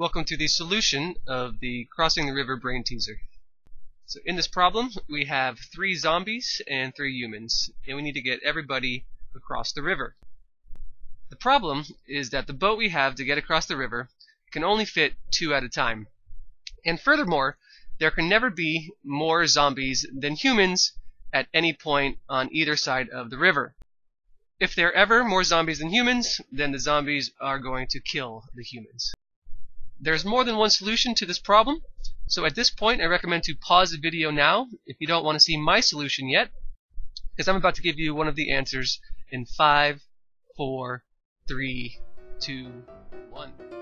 Welcome to the solution of the Crossing the River brain teaser. So in this problem we have 3 zombies and 3 humans, and we need to get everybody across the river. The problem is that the boat we have to get across the river can only fit 2 at a time. And furthermore, there can never be more zombies than humans at any point on either side of the river. If there are ever more zombies than humans, then the zombies are going to kill the humans. There's more than one solution to this problem, so at this point I recommend to pause the video now if you don't want to see my solution yet, because I'm about to give you one of the answers in 5, 4, 3, 2, 1.